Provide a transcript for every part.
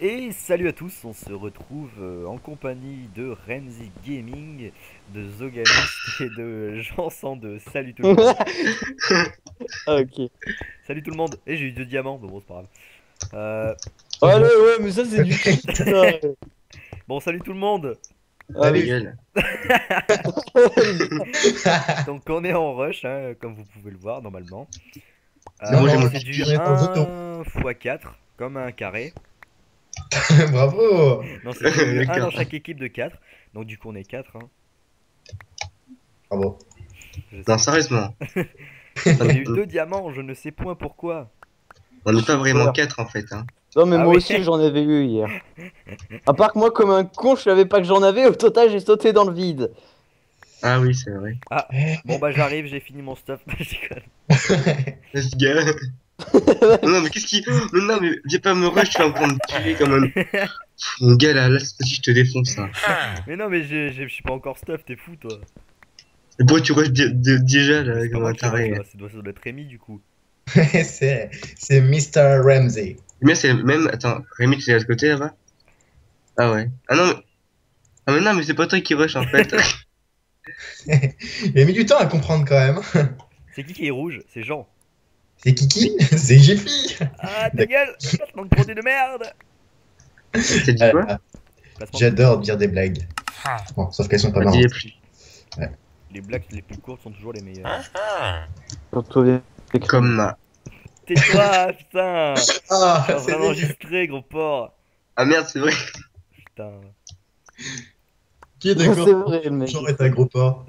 Et salut à tous, on se retrouve en compagnie de Remzy Gaming, de Zogamist et de Jean-Sandre. Salut tout le monde. Ok. Salut tout le monde. Et j'ai eu 2 diamants, mais bon c'est pas grave. Ouais, mais ça c'est du Bon, salut tout le monde. Ah oui. Donc on est en rush, hein, comme vous pouvez le voir normalement. C'est du 1×4, comme un carré. Bravo! Non, c'est 1 dans chaque équipe de 4, donc du coup on est 4. Hein. Bravo! Non, sérieusement! J'ai eu 2 diamants, je ne sais point pourquoi. On n'est pas vraiment 4 en fait. Hein. Non, mais moi aussi j'en avais eu hier. À part que moi, comme un con, je savais pas que j'en avais, au total j'ai sauté dans le vide. Ah oui, c'est vrai. Ah, bon bah j'arrive, j'ai fini mon stuff. Je déconne. Let's go! Non mais qu'est-ce qui... Non mais viens pas me rush, tu vas me prendre tuer quand même. Mon gars là, je te défonce hein. Mais non mais je suis pas encore stuff, t'es fou toi. Et pourquoi tu rushes déjà là comme un taré? Ça doit être Rémi du coup. C'est Mr Remzy. Mais c'est même... Attends, Rémi tu es à ce côté là-bas? Ah ouais. Ah non mais... Ah mais non mais c'est pas toi qui rush en fait. Il a mis du temps à comprendre quand même. C'est qui est rouge? C'est Jean. C'est Kiki, c'est Jeffy. Ah ta gueule, placement de produit de merde. T'as dit quoi? J'adore dire des blagues. Bon, sauf qu'elles sont pas marrantes. Ouais. Les blagues les plus courtes sont toujours les meilleures. Comme... Tais-toi, putain. Ah, c'est enregistré, gros porc. Ah merde, c'est vrai. Putain. Qui est d'accord? J'aurais été un gros porc.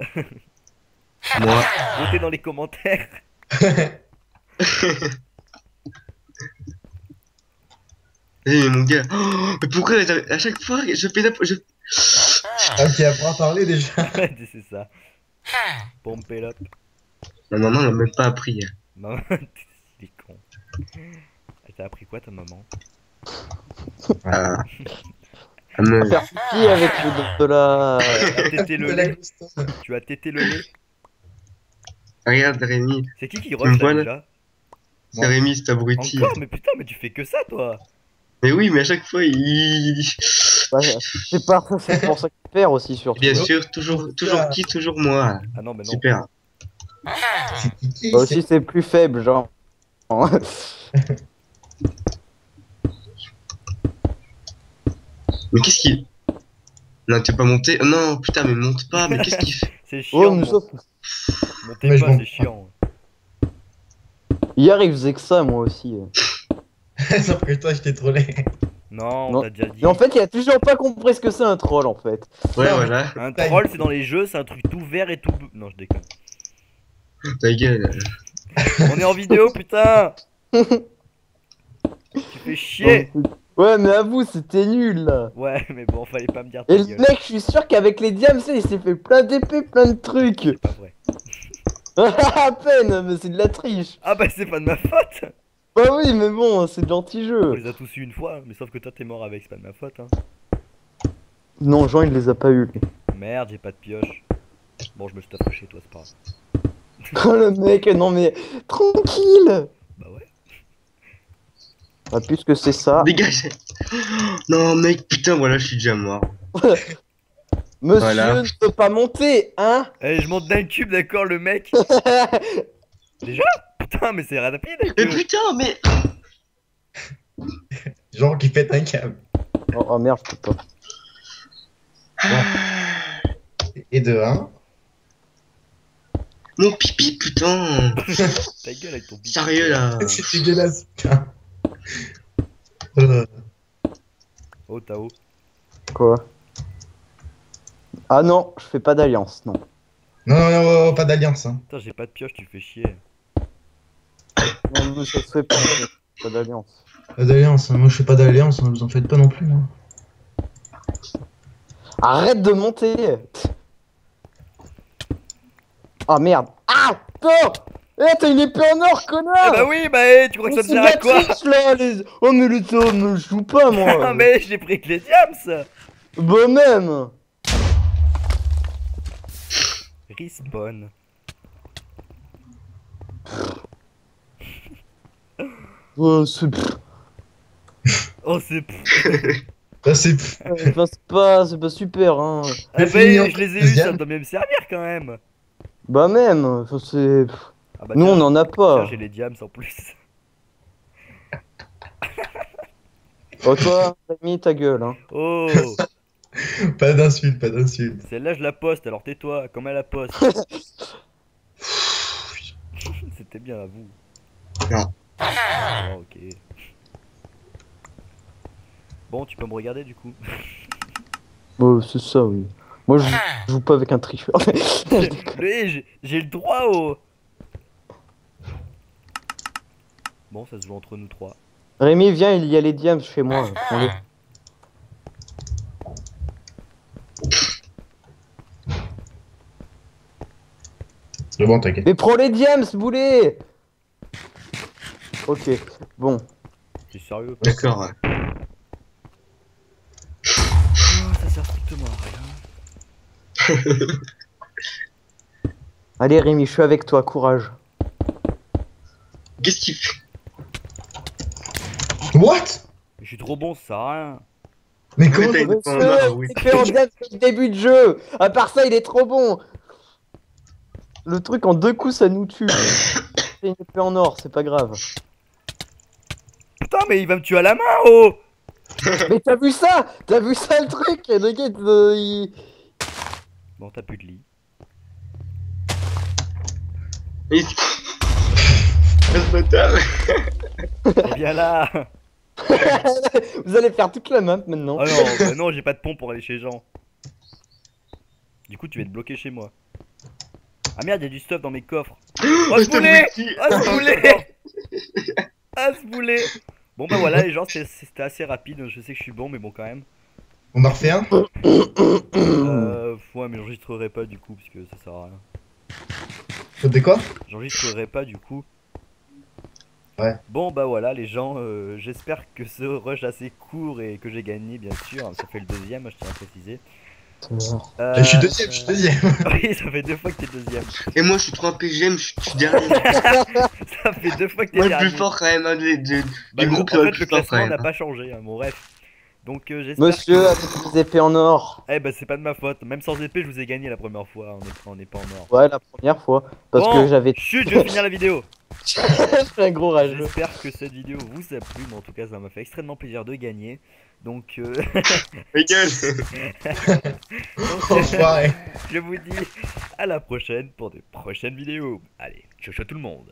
Moi. Votez dans les commentaires. Eh mon gars, oh, mais pourquoi à chaque fois je fais la... Ok, après à parler déjà. C'est ça. Pompé l'op. Non, elle m'a même pas appris. Non, t'es con. T'as appris quoi ta maman? À faire pipi avec le de la... Tu as tété le lait. Regarde Rémi. C'est qui rush là déjà? C'est Rémi, c'est abruti. Encore, mais putain, mais tu fais que ça, toi! Mais oui, mais à chaque fois, il... C'est pas pour ça qu'il perd aussi, surtout. Bien sûr, toujours qui, toujours moi. Ah non, mais non. Super. Moi aussi, c'est plus faible, genre. Mais qu'est-ce qu'il... Non, t'es pas monté. Non, putain, mais monte pas, mais qu'est-ce qu'il fait? C'est chiant. Montez pas, c'est chiant. Hier il faisait que ça moi aussi. Sauf que toi je t'ai trollé. Non, on t'a déjà dit. Mais en fait il a toujours pas compris ce que c'est un troll en fait. Ouais voilà. Un troll c'est dans les jeux, c'est un truc tout vert et tout bleu. Non je déconne. Ta gueule. On est en vidéo putain. Tu fais chier. Ouais mais avoue c'était nul là. Ouais mais bon fallait pas me dire ta gueule. Et le mec je suis sûr qu'avec les diams il s'est fait plein d'épées, plein de trucs. C'est pas vrai. À peine, mais c'est de la triche. Ah bah c'est pas de ma faute. Bah oui mais bon, c'est de l'anti-jeu. On les a tous eu une fois, mais sauf que toi t'es mort avec, c'est pas de ma faute hein. Non, Jean il les a pas eu. Merde, j'ai pas de pioche. Bon je me suis approché chez toi, c'est pas grave. Oh le mec, non mais... Tranquille. Bah ouais. Ah puisque c'est ça... Dégage. Non mec, putain voilà, je suis déjà mort. Monsieur voilà. Ne peut pas monter, hein. Allez, je monte d'un cube, d'accord, le mec. Déjà. Putain, mais c'est rapide. Mais putain, mais... Genre qui pète un câble. Oh merde, je peux pas. Bon. Et de 1. Mon pipi, putain. Ta gueule avec ton pipi. Sérieux, là. C'est dégueulasse, putain. Oh, Tao. Quoi? Ah non, je fais pas d'alliance, non. Non, pas d'alliance. Hein. Putain, j'ai pas de pioche, tu fais chier. Non, ça se fait pas d'alliance. Pas d'alliance, hein. Moi je fais pas d'alliance, hein. Vous en faites pas non plus. Hein. Arrête de monter. Oh merde. Ah putain. Eh t'as une épée en or, connard. Eh bah oui, bah eh, tu crois que ça te sert à quoi là, les... Oh mais le temps, je joue pas moi. Non mais j'ai pris que les diams. Bah même. Respawn. Oh, c'est... Oh, c'est... Ah, c'est... c'est pas super, hein. Ah, je les ai eu, ça doit même servir, quand même. Bah même, ça c'est... Ah bah, nous, on en a pas. J'ai les diams, en plus. Oh, toi, t'as mis ta gueule, hein. Oh. Pas d'insulte, pas d'insulte. Celle-là, je la poste, alors tais-toi, comme elle la poste. C'était bien à vous. Non. Ah, ok. Bon, tu peux me regarder du coup. Bon, c'est ça, oui. Moi, je joue pas avec un tricheur. J'ai le droit au... Bon, ça se joue entre nous trois. Rémi, viens, il y a les diams chez moi. Bon, t'inquiète. Mais prends les diams, boulet. Ok, bon. T'es sérieux? D'accord, ouais. Oh, ça sert strictement à rien. Allez, Rémi, je suis avec toi, courage. Qu'est-ce qu'il fait? What? Je suis trop bon, ça sert à rien. Mais comment t'as été fait en diams depuis le début de jeu? À part ça, il est trop bon. Le truc en deux coups ça nous tue. C'est une épée en or, c'est pas grave. Putain mais il va me tuer à la main, oh. Mais t'as vu ça? T'as vu ça le truc? Le gars il... Bon t'as plus de lit. Et... C'est bien là. Vous allez faire toute la map maintenant. Ah non, bah non j'ai pas de pont pour aller chez Jean. Du coup tu vas être bloqué chez moi. Ah merde, y'a du stuff dans mes coffres. Oh ce boulet! Oh ce boulet! Oh ce boulet! Bon bah voilà les gens, c'était assez rapide, je sais que je suis bon mais bon quand même. On en refait un? Ouais mais j'enregistrerai pas du coup parce que ça sert à rien. C'était quoi? J'enregistrerai pas du coup. Ouais. Bon bah voilà les gens, j'espère que ce rush assez court et que j'ai gagné bien sûr, ça fait le deuxième, je tiens à préciser. Je suis deuxième, je suis deuxième. Oui, ça fait deux fois que t'es deuxième. Et moi je suis 3 PGM, je suis dernier. Ça fait deux fois que t'es dernier. Moi le plus fort quand même, du groupe le plus fort quand même. Le classement n'a pas changé, hein, mon ref. Donc j'espère. Monsieur, avec des épées en or. Eh ben c'est pas de ma faute, même sans épée je vous ai gagné la première fois, on est pas en or. Ouais, la première fois, parce que j'avais... Chut, je vais finir la vidéo. Je fais un gros rage. J'espère que cette vidéo vous a plu, mais en tout cas ça m'a fait extrêmement plaisir de gagner. Donc, je vous dis à la prochaine pour de prochaines vidéos. Allez, ciao ciao tout le monde.